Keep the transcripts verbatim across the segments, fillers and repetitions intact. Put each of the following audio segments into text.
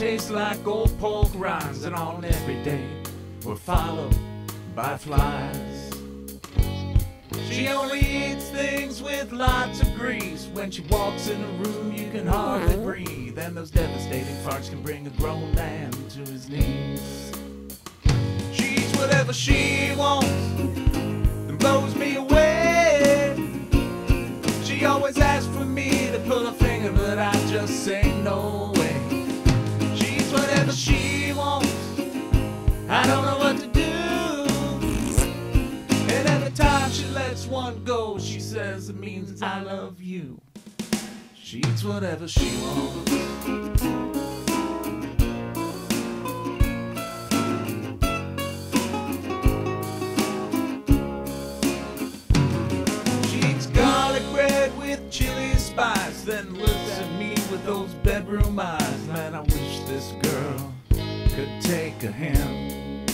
tastes like old pork rinds, and on every day we're followed by flies. She only eats things with lots of grease. When she walks in a room you can hardly breathe, and those devastating farts can bring a grown man to his knees. She eats whatever she wants and blows me away. She always asks for me to pull a finger, but I just say no way. She eats whatever she wants, I don't know what to do. And every time she lets one go, she says it means I love you. She eats whatever she wants. She eats garlic bread with chili spice, then looks at me with those bedroom eyes. Man, I wish this girl could take a hand.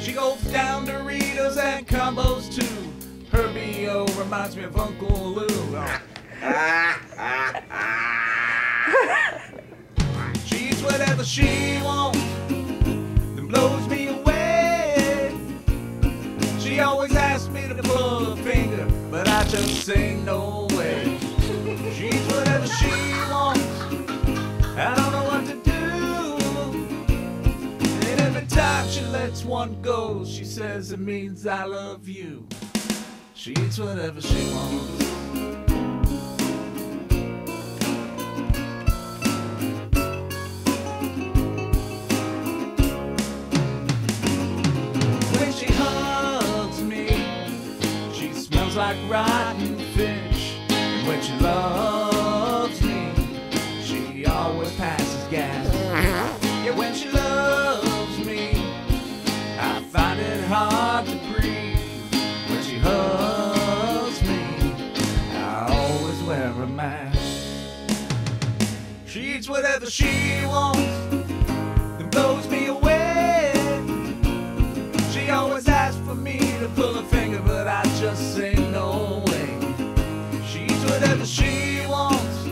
She goes down Doritos and combos too. Herbie O reminds me of Uncle Lou. Oh. She eats whatever she wants, then blows me away. She always asks me to pull a finger, but I just say no way. She eats whatever she wants, I don't know what to do. She lets one go, she says it means I love you. She eats whatever she wants. When she hugs me, she smells like rotten fish. And when she loves me, she always passes gas. Yeah, when she loves find it hard to breathe. When she hugs me, I always wear a mask. She eats whatever she wants and blows me away. She always asks for me to pull a finger, but I just say no way. She eats whatever she wants,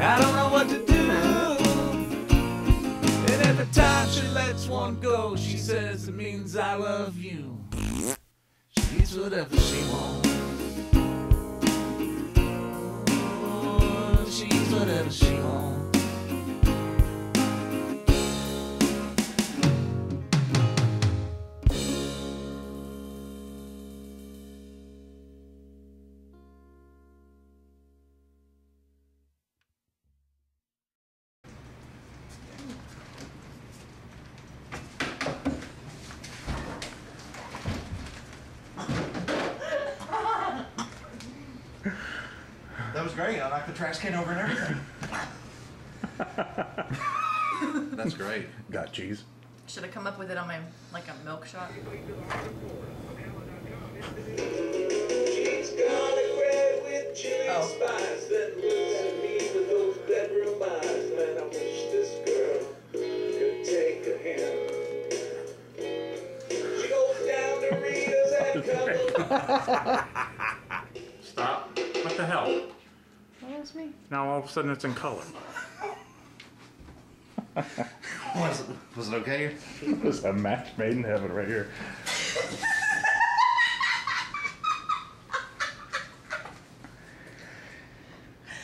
I don't know what to do. Every time she lets one go, she says it means I love you. She eats whatever she wants. Oh, she eats whatever she wants. Great, I knocked the trash can over and everything. That's great. Got cheese. Should I come up with it on my, like a milk shot? Oh. Stop. What the hell? Me. Now all of a sudden it's in color. was, it, was it okay? It was a match made in heaven right here.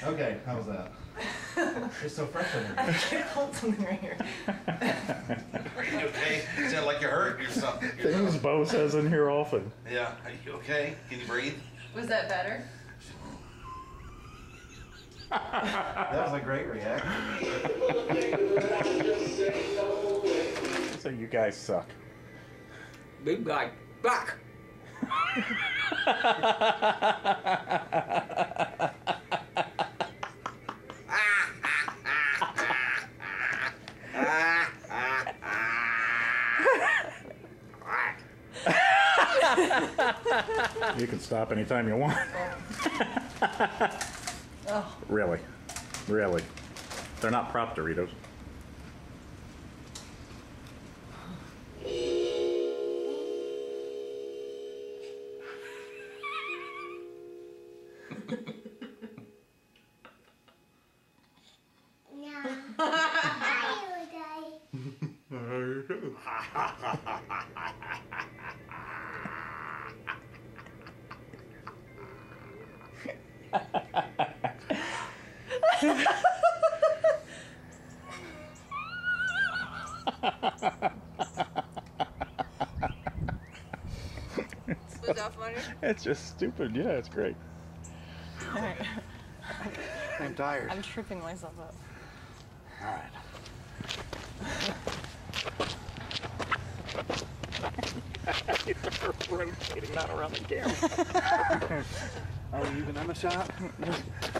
Okay, how was that? It's so fresh in here. I can't hold something right here. Are you okay? You sound like you're hurt or something. Things Bo says in here often. Yeah, are you okay? Can you breathe? Was that better? That was a great reaction. So you guys suck. Big guy, back. You can stop anytime you want. Oh. Really, really, they're not prop Doritos. No. Was that funny? It's just stupid. Yeah, it's great. All right. I'm tired. I'm tripping myself up. All right. You're rotating that around the camera. Oh, you been on the shot?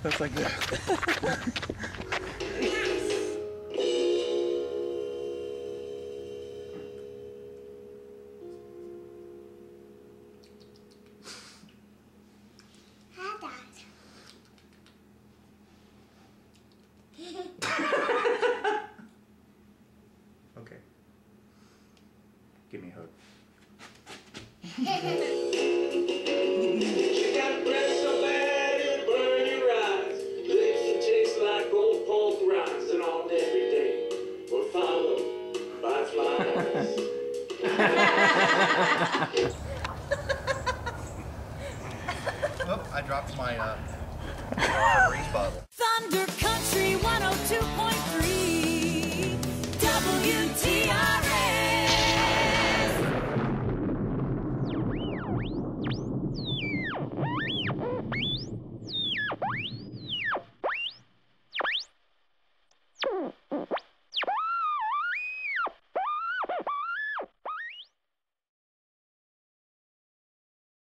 That's like this. Okay. Give me a hug. You got breath so bad it'll burn your eyes. Lips that taste like gold polka rinds, and on every day we're followed by flies. Oh, I dropped my uh, breeze bottle. Thunder Country one oh two point five.